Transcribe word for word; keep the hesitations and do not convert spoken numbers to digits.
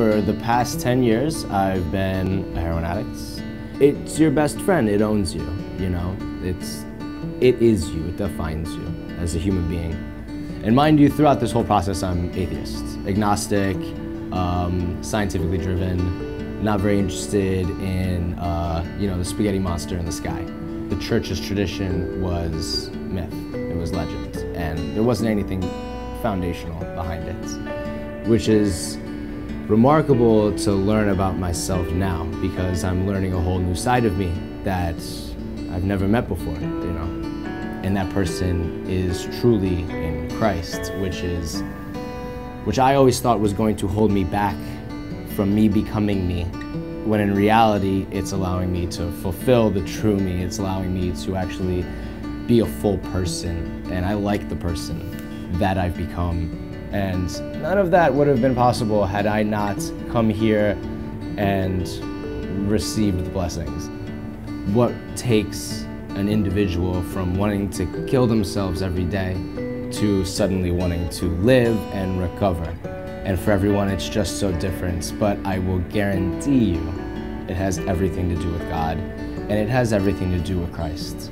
For the past ten years, I've been a heroin addict. It's your best friend, it owns you, you know? It's, it is you, it defines you as a human being. And mind you, throughout this whole process, I'm atheist, agnostic, um, scientifically driven, not very interested in, uh, you know, the spaghetti monster in the sky. The church's tradition was myth, it was legend, and there wasn't anything foundational behind it, which is remarkable to learn about myself now, because I'm learning a whole new side of me that I've never met before, you know. And that person is truly in Christ, which is, which I always thought was going to hold me back from me becoming me, when in reality, it's allowing me to fulfill the true me. It's allowing me to actually be a full person, and I like the person that I've become. And none of that would have been possible had I not come here and received the blessings. What takes an individual from wanting to kill themselves every day to suddenly wanting to live and recover? And for everyone, it's just so different, but I will guarantee you it has everything to do with God, and it has everything to do with Christ.